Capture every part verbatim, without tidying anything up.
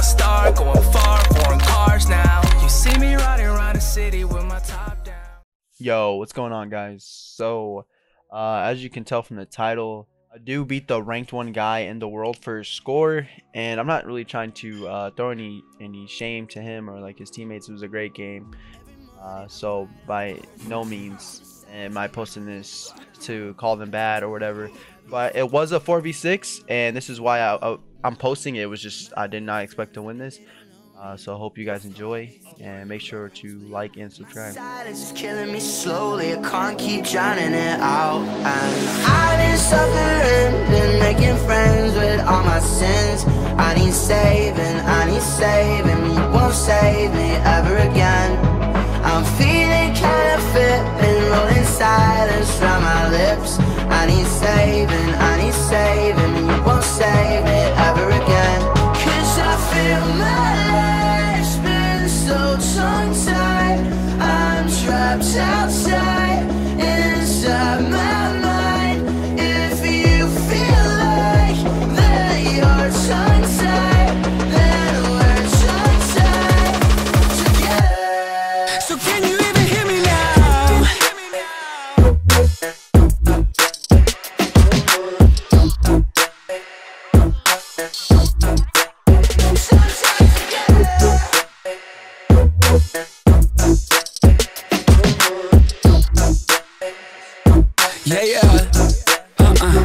a star, going far, foreign cars now. You see me riding around the city with my top down. Yo, what's going on, guys? So, uh, as you can tell from the title, I do beat the ranked one guy in the world for score, and I'm not really trying to uh, throw any any shame to him or like his teammates. It was a great game, uh, so by no means am I posting this to call them bad or whatever. But it was a four v six, and this is why I, I, I'm posting it. It was just I did not expect to win this, uh, so I hope you guys enjoy and make sure to like and subscribe. It's killing me slowly. I can't keep drowning it out. I've been suffering, been making friends with all my sins. I need saving, I need saving. You won't save me ever again. I'm feeling kind of fit, been rolling silence from my lips. I need saving, I need saving, you won't save me ever again. Cause I feel my life's been so tongue-tied. I'm trapped outside, inside my mind. If you feel like that you're tongue-tied, then we're tongue-tied together. So can you even hear me now? Yeah, yeah, uh-uh.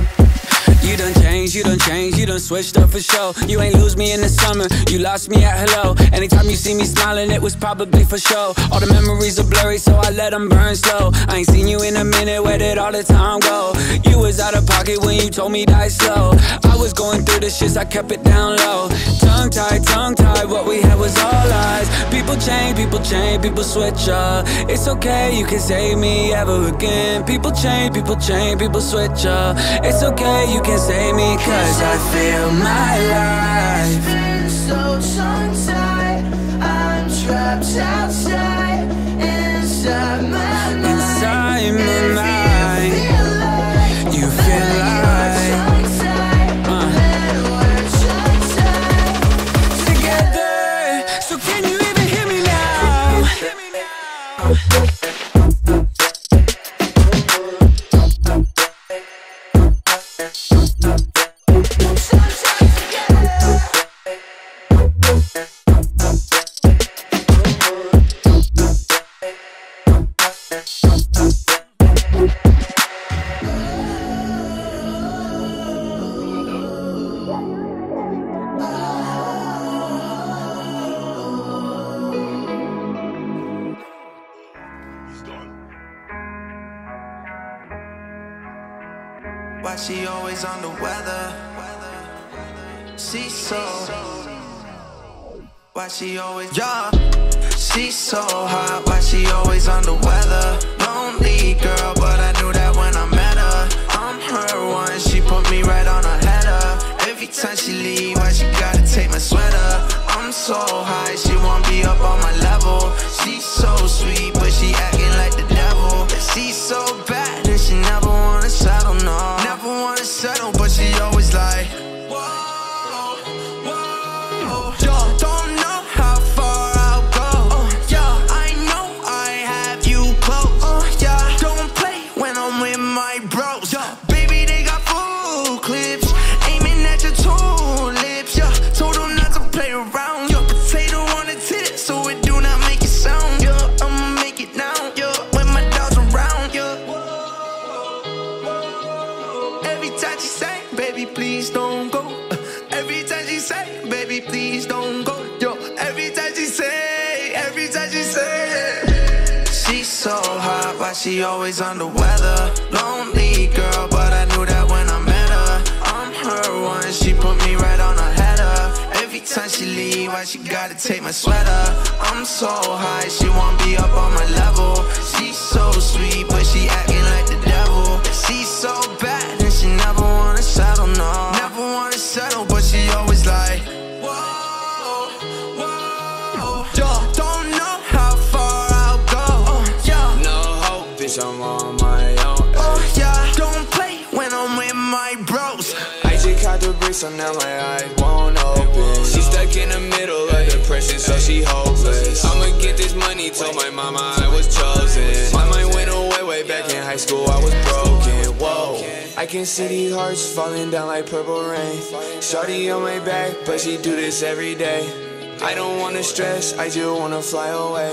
You done changed, you done changed, you done switched up for sure. You ain't lose me in the summer, you lost me at hello. Anytime you see me smiling, it was probably for show. All the memories are blurry, so I let them burn slow. I ain't seen you in a minute, where did all the time go? You was out of pocket when you told me die slow. I was going through the shits, I kept it down low. Tongue-tied, tongue-tied, what we had was all lies. People change, people change, people switch up. It's okay, you can save me ever again. People change, people change, people switch up. It's okay, you can save me, cause I feel my life been so tongue-tied. I'm trapped outside, inside my mind. Inside my mind. You feel like why she always on the weather? She's so, why she always, yeah. She's so hot, why she always on the weather? Lonely girl, but I knew that when I met her. I'm her one, she put me right on her header. Every time she leave, why she gotta take my sweater? I'm so high, she won't be up on my level. She's so sweet, but she acting like the devil. She's so bad and she never wanna settle, no. Settle, but she always like, whoa, whoa, yo, don't know how far I'll go, oh, yeah, I know I have you close, oh, yeah, don't play when I'm with my bros, yeah. Baby, they got full clips, aiming at your two lips, yeah, told them not to play around, your potato on the tip, so it do not make it sound, yeah, I'ma make it now, yeah, when my dog's around, yeah, every time she say, baby, please don't go. Uh, every time she say, baby, please don't go. Yo, every time she say, every time she say, she's so hot, why she always on the weather? Lonely girl, but I knew that when I met her. I'm her one, she put me right on her header. Every time she leave, why she gotta take my sweater? I'm so high, she won't be up on my level. She's so sweet, but she acting like the devil. She's so bad. Never wanna settle, no. Never wanna settle, but she always like, whoa, whoa, yeah, don't know how far I'll go, oh, yeah, no hope, bitch, I'm on my own, eh. Oh, yeah, don't play when I'm with my bros, yeah. I just caught the breeze, so now my eyes won't open. She's stuck in the middle. she hopeless. I'ma get this money, told my mama I was chosen. My mind went away, way back in high school, I was broken, whoa. I can see these hearts falling down like purple rain. Shorty on my back, but she do this every day. I don't wanna stress, I just wanna fly away.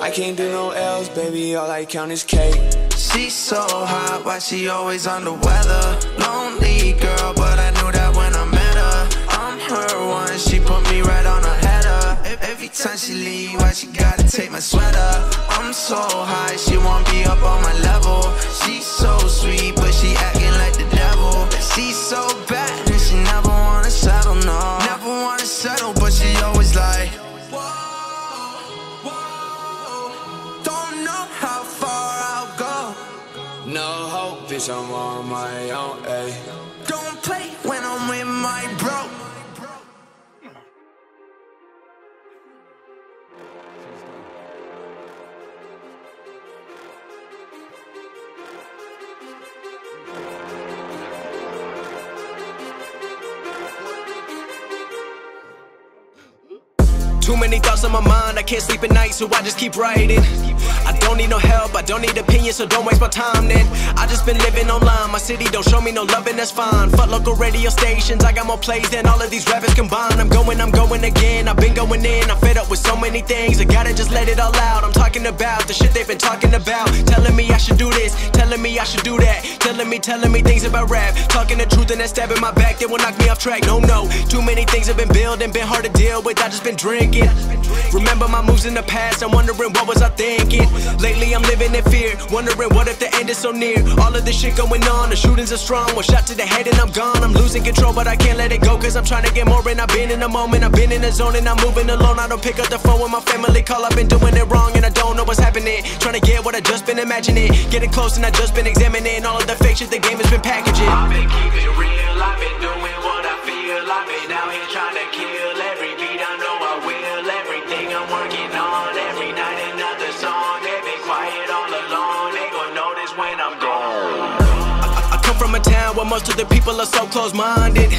I can't do no L's, baby, all I count is K. She's so hot, why she always on the weather? Lonely girl, but I knew that when I met her. I'm her one, she put me right on her header. Every time she leave, why she gotta take my sweater? I'm so high, she won't be up on my level. She's so sweet, but she acting like the devil. She's so bad, and she never wanna settle, no. Never wanna settle, but she always like, no hope, bitch, I'm on my own, ayy. Don't play when I'm with my bro. Too many thoughts on my mind, I can't sleep at night, so I just keep writing. I don't need no help, I don't need opinions, so don't waste my time then. I just been living online, my city don't show me no love and that's fine. Fuck local radio stations, I got more plays than all of these rappers combined. I'm going, I'm going again, I've been going in, I'm fed up with so many things. I gotta just let it all out, I'm talking about the shit they've been talking about. Telling me I should do this, telling me I should do that. Telling me, telling me things about rap. Talking the truth and that stab in my back, they will knock me off track, no, no. Too many things have been building, been hard to deal with, I just been drinking. Remember my moves in the past, I'm wondering what was I thinking. Lately I'm living in fear, wondering what if the end is so near. All of this shit going on, the shootings are strong. One shot to the head and I'm gone. I'm losing control but I can't let it go, cause I'm trying to get more. And I've been in the moment, I've been in the zone, and I'm moving alone. I don't pick up the phone when my family call, I've been doing it wrong and I don't know what's happening. Trying to get what I just been imagining, getting close and I just been examining all of the fake shit the game has been packaging. I've been keeping real, I've been doing what I feel. I've been out here trying to kill every beat I know I will. I'm working on every night, another song. They've been quiet all alone, they gon' notice when I'm gone. I, I come from a town where most of the people are so close-minded.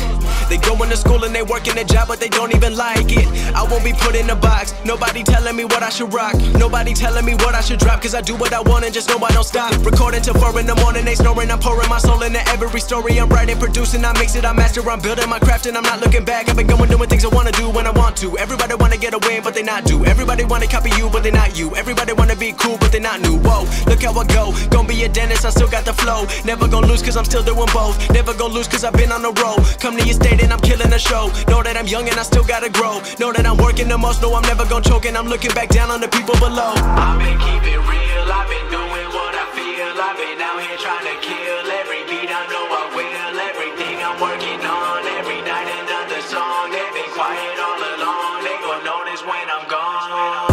They going to school and they working a job, but they don't even like it. I won't be put in a box, nobody telling me what I should rock, nobody telling me what I should drop, cause I do what I want and just know I don't stop. Recording till four in the morning, they snoring, I'm pouring my soul into every story. I'm writing, producing, I mix it, I master, I'm building my craft and I'm not looking back. I've been going doing things I wanna do when I want to. Everybody wanna get a win, but they not do. Everybody wanna copy you, but they not you. Everybody wanna be cool, but they not new. Whoa, look how I go, gon' be a dentist, I still got the flow. Never gon' lose cause I'm still doing both, never gon' lose cause I've been on the road. Come to your state and I'm killing the show. Know that I'm young and I still gotta grow. Know that I'm working the most, no I'm never gonna choke. And I'm looking back down on the people below. I've been keeping real, I've been doing what I feel. I've been out here trying to kill every beat I know I will. Everything I'm working on, every night another song. They've been quiet all along, they gon' notice when I'm gone.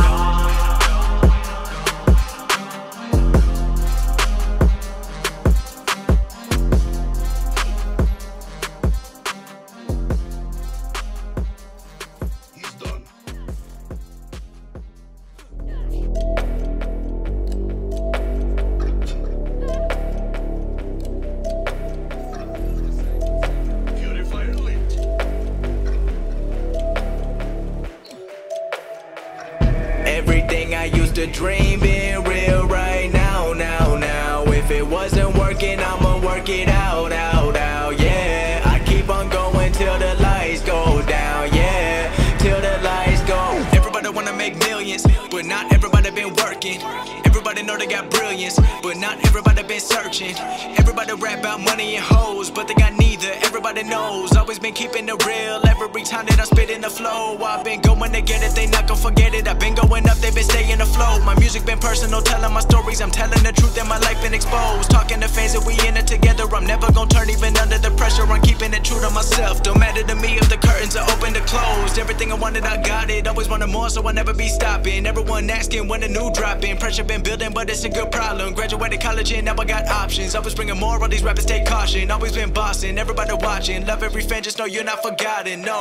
I used to dream being real right now, now, now. If it wasn't working, I'ma work it out, out, out, yeah. I keep on going till the lights go down, yeah, till the lights go. Everybody wanna make millions, but not everybody been working. Everybody know they got brilliance, but not everybody been searching. Everybody rap about money and hoes, but they got neither. Everybody knows, always been keeping it real. Every time that I spit in the flow, I've been going to get it, they not gon' forget it. I've been going up, they've been staying afloat. My music been personal, telling my stories. I'm telling the truth and my life been exposed. Talking to fans that we in it together. I'm never gon' turn even under the pressure. I'm keeping it true to myself. Don't matter to me if the curtains are open or closed. Everything I wanted, I got it. Always wanted more, so I never be stopping. Everyone asking when the new dropping. Pressure been building, but it's a good problem. Graduated college and now I got options. Always bringing more, all these rappers take caution. Always been bossing, everybody watching. Love every fan, just know you're not forgotten, no.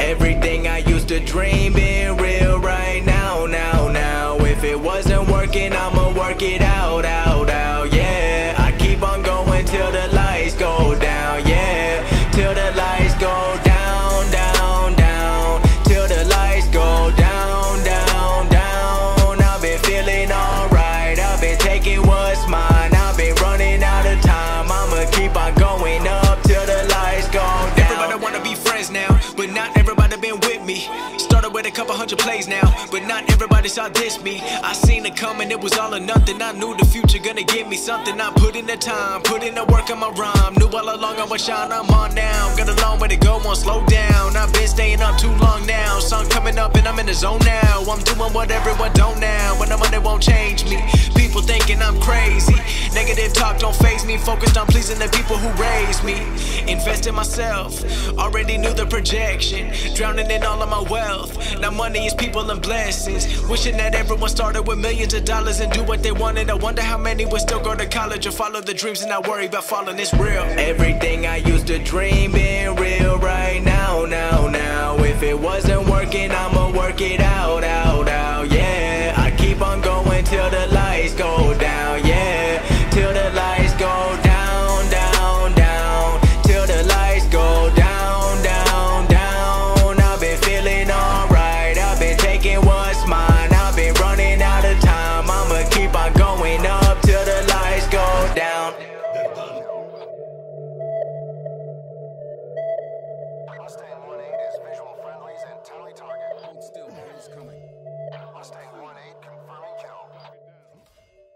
Everything I used to dream being real right now, now, now. If it wasn't working, I'ma work it out, out, out, yeah. I keep on going till the lights go down, yeah. Till the lights go down, down, down. Till the lights go down. me. Started with a couple hundred plays now, but not everybody saw this me. I seen it coming, it was all or nothing. I knew the future gonna give me something. I put in the time, put in the work on my rhyme. Knew all along I would shine, I'm on now. Got a long way to go, won't slow down. I've been staying up too long now. Sun coming up and I'm in the zone now. I'm doing what everyone don't now. When I'm on it won't change me. People thinking I'm crazy. Negative talk don't faze me. Focused on pleasing the people who raised me. Invest in myself, already knew the projection. Drowning in all of my wealth. Now money is people and blessings. Wishing that everyone started with millions of dollars and do what they wanted. I wonder how many would still go to college or follow the dreams and not worry about falling. It's real. Everything I used to dream in real right now, now, now. If it wasn't working, I'ma work it out, out, out, yeah. I keep on going till the lights go down, yeah. Till the lights go down.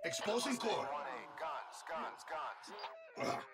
Exposing core. Guns, guns, guns.